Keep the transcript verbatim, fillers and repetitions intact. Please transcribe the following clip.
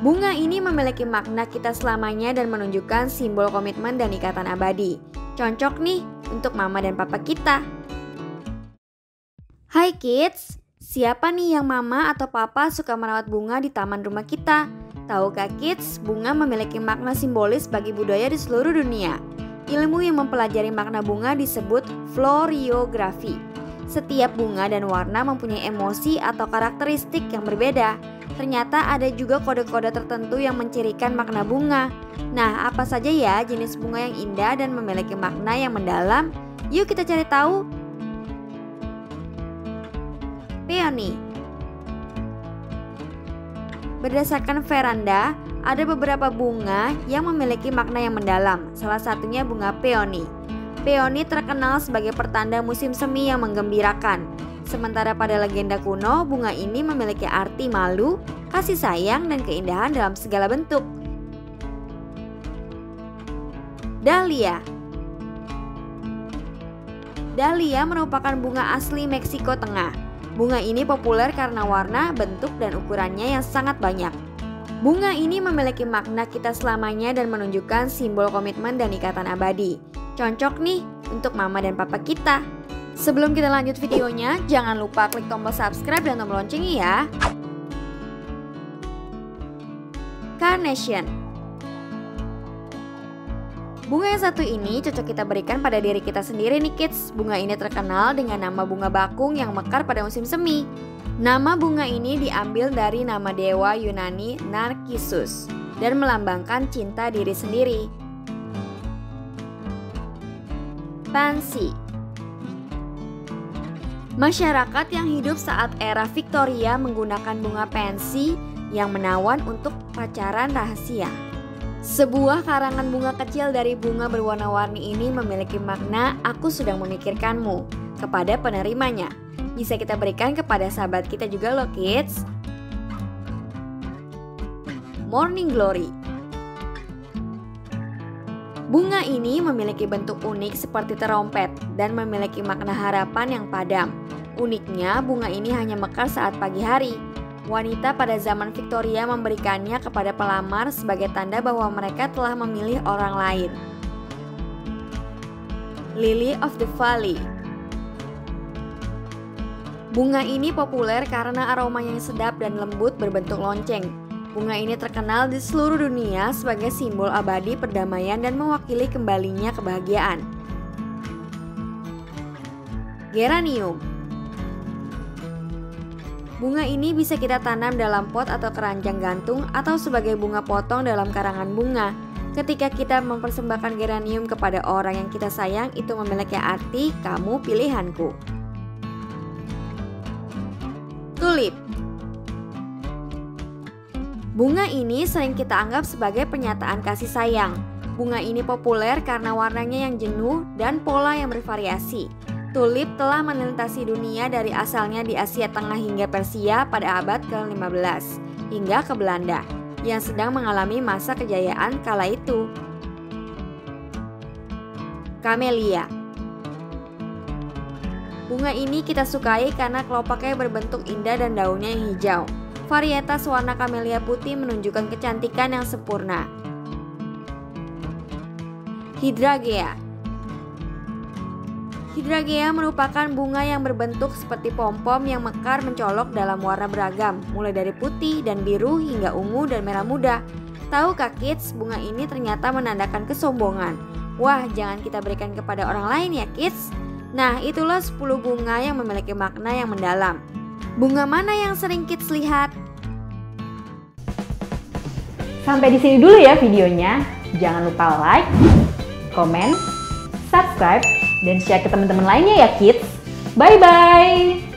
Bunga ini memiliki makna kita selamanya dan menunjukkan simbol komitmen dan ikatan abadi. Cocok nih untuk mama dan papa kita. Hai kids, siapa nih yang mama atau papa suka merawat bunga di taman rumah kita? Tahukah kids, bunga memiliki makna simbolis bagi budaya di seluruh dunia. Ilmu yang mempelajari makna bunga disebut floriografi. Setiap bunga dan warna mempunyai emosi atau karakteristik yang berbeda. Ternyata ada juga kode-kode tertentu yang mencirikan makna bunga. Nah, apa saja ya jenis bunga yang indah dan memiliki makna yang mendalam? Yuk kita cari tahu. Peony. Berdasarkan Veranda, ada beberapa bunga yang memiliki makna yang mendalam. Salah satunya bunga peony. Peony terkenal sebagai pertanda musim semi yang menggembirakan. Sementara pada legenda kuno, bunga ini memiliki arti malu, kasih sayang, dan keindahan dalam segala bentuk. Dahlia. Dahlia merupakan bunga asli Meksiko Tengah. Bunga ini populer karena warna, bentuk, dan ukurannya yang sangat banyak. Bunga ini memiliki makna kita selamanya dan menunjukkan simbol komitmen dan ikatan abadi. Cocok nih untuk mama dan papa kita. Sebelum kita lanjut videonya, jangan lupa klik tombol subscribe dan tombol loncengnya ya. Carnation. Bunga yang satu ini cocok kita berikan pada diri kita sendiri nih kids. Bunga ini terkenal dengan nama bunga bakung yang mekar pada musim semi. Nama bunga ini diambil dari nama dewa Yunani Narcissus dan melambangkan cinta diri sendiri. Pansy. Masyarakat yang hidup saat era Victoria menggunakan bunga pansy yang menawan untuk pacaran rahasia. Sebuah karangan bunga kecil dari bunga berwarna-warni ini memiliki makna "Aku sedang memikirkanmu" kepada penerimanya. Bisa kita berikan kepada sahabat kita juga loh kids. Morning Glory. Bunga ini memiliki bentuk unik seperti terompet dan memiliki makna harapan yang padam. Uniknya, bunga ini hanya mekar saat pagi hari. Wanita pada zaman Victoria memberikannya kepada pelamar sebagai tanda bahwa mereka telah memilih orang lain. Lily of the Valley. Bunga ini populer karena aromanya yang sedap dan lembut berbentuk lonceng. Bunga ini terkenal di seluruh dunia sebagai simbol abadi perdamaian dan mewakili kembalinya kebahagiaan. Geranium. Bunga ini bisa kita tanam dalam pot atau keranjang gantung atau sebagai bunga potong dalam karangan bunga. Ketika kita mempersembahkan geranium kepada orang yang kita sayang, itu memiliki arti "kamu pilihanku". Tulip. Bunga ini sering kita anggap sebagai pernyataan kasih sayang. Bunga ini populer karena warnanya yang jenuh dan pola yang bervariasi. Tulip telah melintasi dunia dari asalnya di Asia Tengah hingga Persia pada abad ke lima belas hingga ke Belanda yang sedang mengalami masa kejayaan kala itu. Kamelia. Bunga ini kita sukai karena kelopaknya berbentuk indah dan daunnya yang hijau. Varietas warna kamelia putih menunjukkan kecantikan yang sempurna. Hydrangea. Hydrangea merupakan bunga yang berbentuk seperti pom-pom yang mekar mencolok dalam warna beragam, mulai dari putih dan biru hingga ungu dan merah muda. Tahukah kids, bunga ini ternyata menandakan kesombongan. Wah, jangan kita berikan kepada orang lain ya kids. Nah, itulah sepuluh bunga yang memiliki makna yang mendalam. Bunga mana yang sering kids lihat? Sampai di sini dulu ya videonya. Jangan lupa like, komen, subscribe, dan share ke teman-teman lainnya ya kids. Bye-bye!